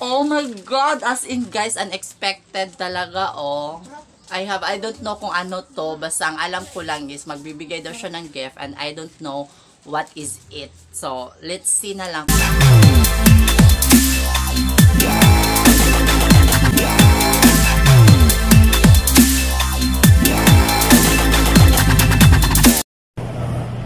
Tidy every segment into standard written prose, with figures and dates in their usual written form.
Oh my God! As in guys, unexpected talaga, oh. I don't know kung ano to. Basta ang alam ko lang is magbibigay daw siya ng gift and I don't know what is it. So, let's see na lang.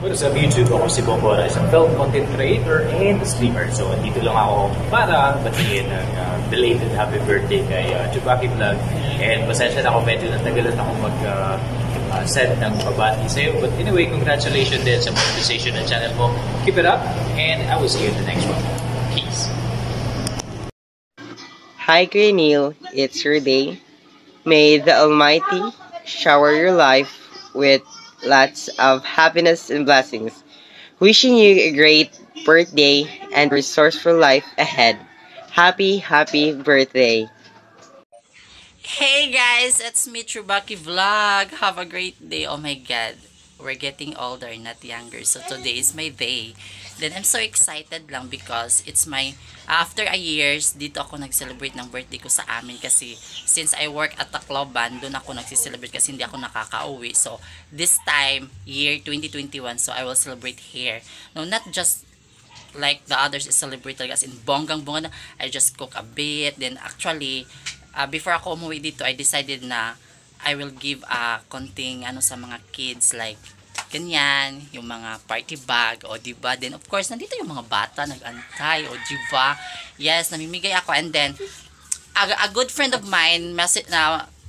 What is up YouTube? Ako si Bobora, isang film content creator and streamer. So, andito lang ako para batiin ang belated happy birthday kay Tsubakhi Vlog. And pasensya na ako, medyo natagalan ako mag-send ng pabati sa'yo. But anyway, congratulations din sa monetization ng channel mo. Keep it up, and I will see you in the next one. Peace! Hi Queeniel, it's your day. May the Almighty shower your life with lots of happiness and blessings. Wishing you a great birthday and resourceful life ahead. Happy, happy birthday. Hey guys, it's me, Tsubakhi Vlog. Have a great day. Oh my God, we're getting older, not younger. So today is my day. Then I'm so excited lang because it's my, after a years, dito ako nag-celebrate ng birthday ko sa amin kasi since I work at Tacloban, doon ako nag-celebrate kasi hindi ako nakaka-uwi. So, this time, year 2021, so I will celebrate here. No, not just like the others is celebrated as in bonggang-bonga na, I just cook a bit. Then actually, before ako umuwi dito, I decided na I will give a konting ano sa mga kids like ganyan, yung mga party bag, o diba? Then, of course, nandito yung mga bata, nag-antay, o diba? Yes, namimigay ako. And then, a good friend of mine,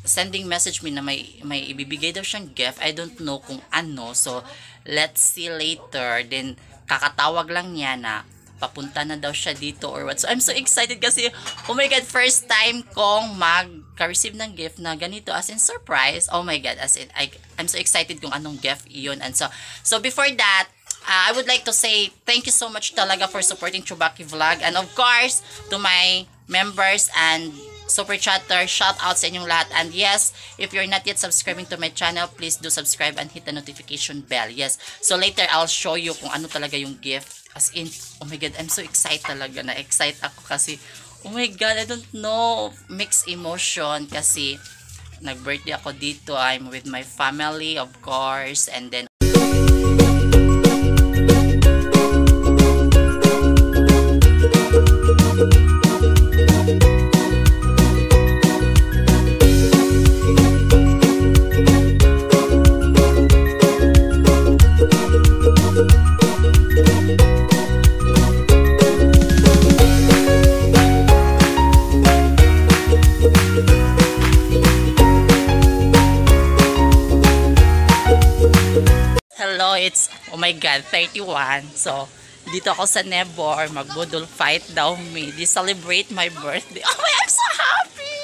sending message me na may ibibigay daw siyang gift. I don't know kung ano. So, let's see later. Then, kakatawag lang niya na papunta na daw siya dito or what. So, I'm so excited kasi, oh my God, first time kong magka-receive ng gift na ganito, as in surprise. Oh my God, as in, I'm so excited kung anong gift yun. And so before that, I would like to say thank you so much talaga for supporting Tsubakhi Vlog. And of course, to my members and super chatter, shout out sa inyong lahat. And yes, if you're not yet subscribing to my channel, please do subscribe and hit the notification bell. Yes, so later I'll show you kung ano talaga yung gift. As in, oh my God, I'm so excited talaga. Na-excite ako kasi, oh my God, I don't know. Mixed emotion kasi nag-birthday ako dito. I'm with my family, of course. And then, it's, oh my God, 31. So, dito ako sa Nebor, magbudol fight daw me. They celebrate my birthday. Oh my, I'm so happy!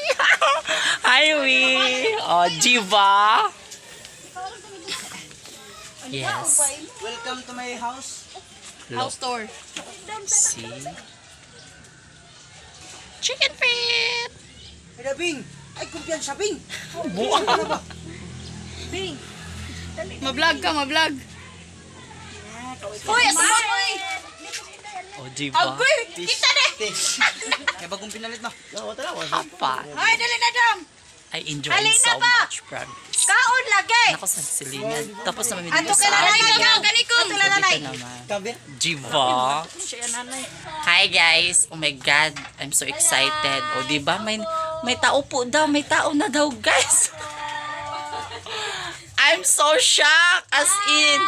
Hi, we! Oh, Jiva! Yes. Welcome to my house. House tour. See? Chicken feet! Hey, Bing! Ay, kumpiyan siya, Bing! Buang! Bing! Mablog ka, mablog! Uy, asama ko eh! O, diba? Agoy! Kita na eh! Kaya bagong pinalit na. Apa? Ay, dali na dam! I enjoy so much, promise. Kaon lagi! Nako, sa silinan. Tapos naman may dito sa akin. Jiva! Hi guys! Oh my God! I'm so excited. O, diba? May tao po daw. May tao na daw, guys! I'm so shocked! As in,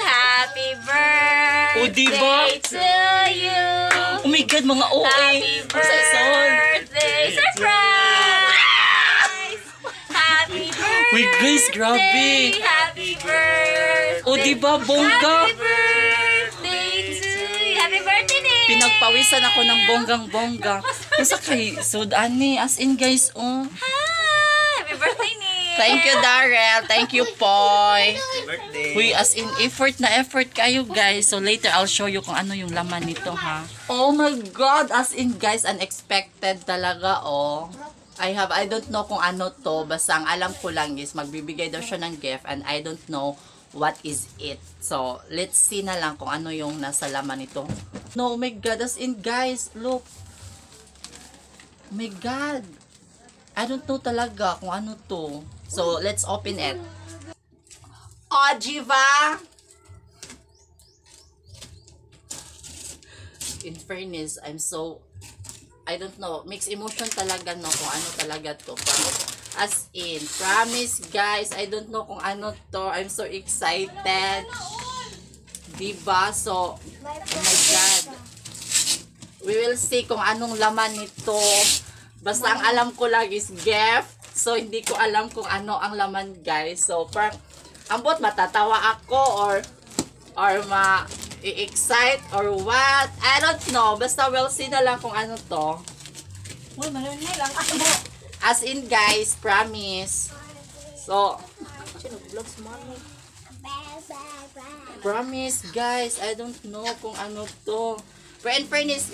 happy birthday to you. Oh my God, mga OA. Happy birthday surprise. Happy birthday. With Grace, grabe. Happy birthday. O diba, bongga. Happy birthday to you. Happy birthday din. Pinagpawisan ako ng bonggang-bongga. Masa kay Sudani. As in guys, oh. Happy birthday ni. Thank you, Daryl. Thank you, Poy. We as in effort na effort kayo, guys. So, later, I'll show you kung ano yung laman nito, ha? Oh my God! As in, guys, unexpected talaga, oh. I don't know kung ano to. Basta ang alam ko lang is magbibigay daw siya ng gift and I don't know what is it. So, let's see na lang kung ano yung nasa laman nito. No, oh my God, as in guys, look. Oh my God. I don't know talaga kung ano to. So, let's open it. Oh, Jiva! In fairness, I'm so... I don't know. Mixed emotion talaga, no? Kung ano talaga to. As in, promise guys, I don't know kung ano to. I'm so excited. Diba? So, oh my God. We will see kung anong laman nito. Basta ang alam ko lang is gift. So, hindi ko alam kung ano ang laman guys. So, parang, ambot matatawa ako or ma-excite or what. I don't know. Basta we'll see na lang kung ano to. Uy, marami lang. As in guys, promise. So, promise guys, I don't know kung ano to. Pero in fairness,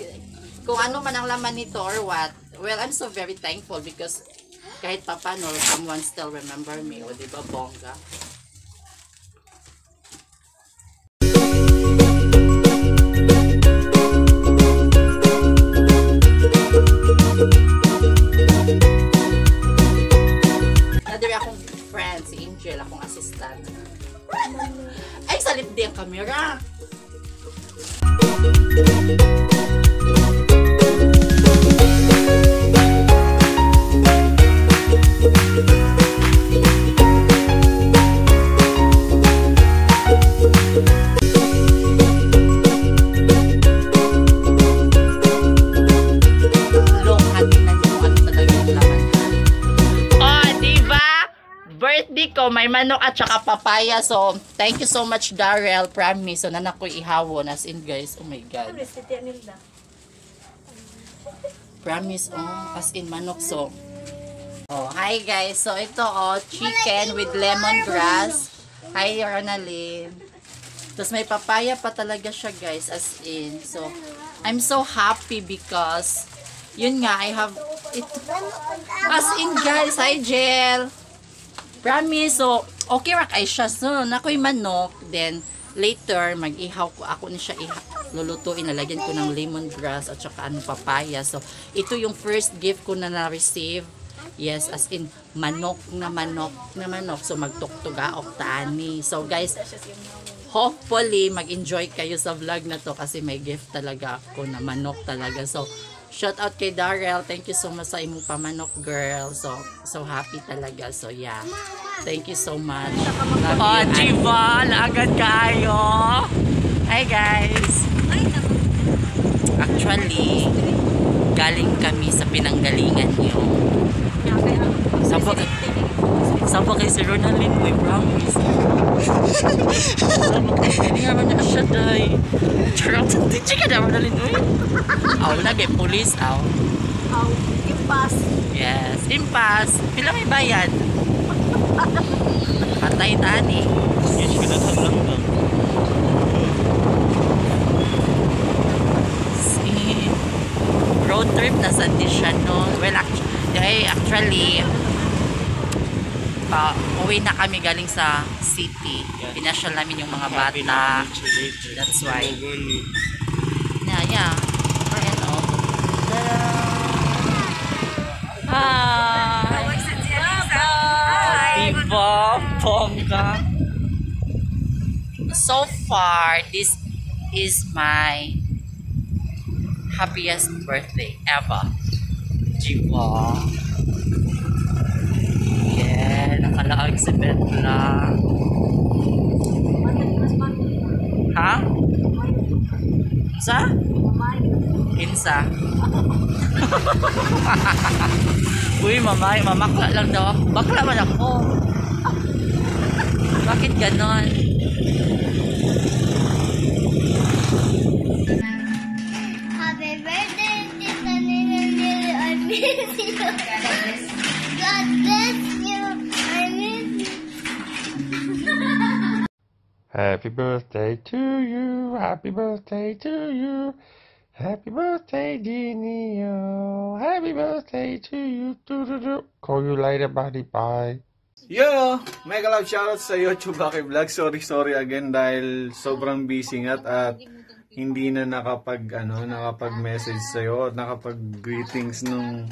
kung ano man ang laman nito or what. Well, I'm so very thankful because kahit papano, someone still remember me. O diba, bongga? Ay, salip din ang camera. May manok at saka papaya. So, thank you so much, Daryl. Promise. So, nanak ko ihawon. As in, guys. Oh my God. Promise. Oh, as in, manok. So, oh, hi, guys. So, ito, oh, chicken with lemongrass. Hi, Arnalyn. Tapos, may papaya pa talaga siya, guys. As in. So, I'm so happy because, yun nga, I have it. As in, guys. Hi, Jill. Promise. So, okay rak ay siya. So, nako'y manok. Then, later, mag-ihaw ko. Ako na siya lulutuin. Nalagyan ko ng lemongrass at saka ano, papaya. So, ito yung first gift ko na na-receive. Yes, as in, manok na manok na manok. So, magtuktuga, oktani. So, guys, hopefully, mag-enjoy kayo sa vlog na to kasi may gift talaga ako na manok talaga. So, shout out kay Daryl. Thank you so much sa imong pamanok, girl. So, so happy talaga. So, yeah. Thank you so much. Oh, Jiva. Laagad kayo. Hi, guys. Actually, galing kami sa pinanggalingan niyo. Sabo kay si Ronaldo. We promise. Hindi nga ba na siya, day. Charot. Hindi ka na, Ronaldo. Aw, naging police, aw. Aw, impas. Yes, impas. Pila may bayad. Patay tani. Yes, pinatang lang lang. Si road trip na sa Dineo. Well, actually, uwi na kami galing sa city. Pinasyal namin yung mga bata. That's why. Yeah. So far, this is my happiest birthday ever. Jiva. Yeah, nakalaag si bed lang. Ha? Sa? Kinsa? Uy, mamay, mamakla lang daw ako. Bakla man ako. Bakit ganon? Happy birthday, Tita Nina. I miss you. God bless you. I miss you. Happy birthday to you. Happy birthday to you. Happy birthday, Dineo. Happy birthday to you. Call you later, buddy. Bye. Yo! Mega love shoutout sa iyo, Tsubakhi Vlog. Sorry again dahil sobrang busy nga at hindi na nakapag-message sa iyo at nakapag-greetings nung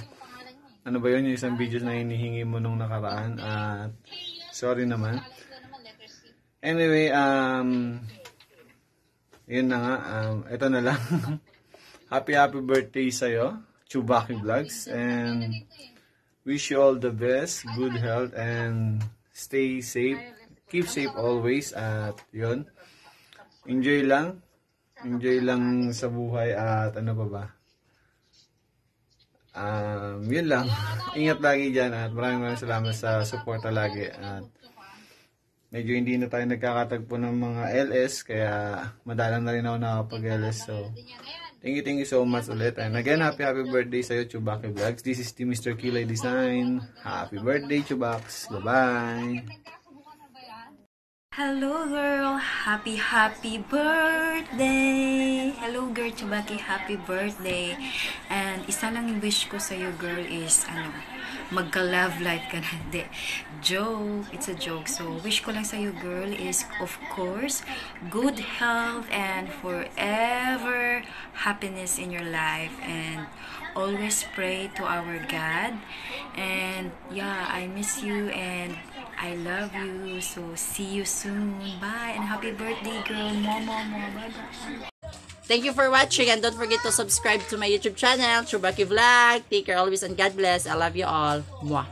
ano ba yun, yung isang videos na hinihingi mo nung nakaraan at sorry naman. Anyway, yun na nga, ito na lang. Happy birthday sa iyo, Tsubakhi Vlogs, and wish you all the best, good health, and stay safe. Keep safe always at yun. Enjoy lang sa buhay at ano pa ba? Yun lang. Ingat lagi dyan at maraming salamat sa support lagi. At medyo hindi na tayo nagkakatagpo ng mga LS kaya madalang na rin ako nakapag-LS. So, thank you so much ulit. And again, happy birthday sa'yo, Tsubakhi Vlogs. This is the Mr. Kilai Design. Happy birthday, Tsubaks. Bye-bye. Hello, girl. Happy birthday. Hello, girl. Tsubakhi, happy birthday. And isa lang yung wish ko sa'yo, girl, is magka-love life ka na. De, joke. It's a joke. So, wish ko lang sa'yo, girl, is of course, good health and forever happiness in your life, and always pray to our God. And yeah, I miss you and I love you, so see you soon. Bye, and happy birthday, girl. Bye. Thank you for watching, and don't forget to subscribe to my YouTube channel, Tsubakhi Vlog. Take care always, and God bless. I love you all. Mwah.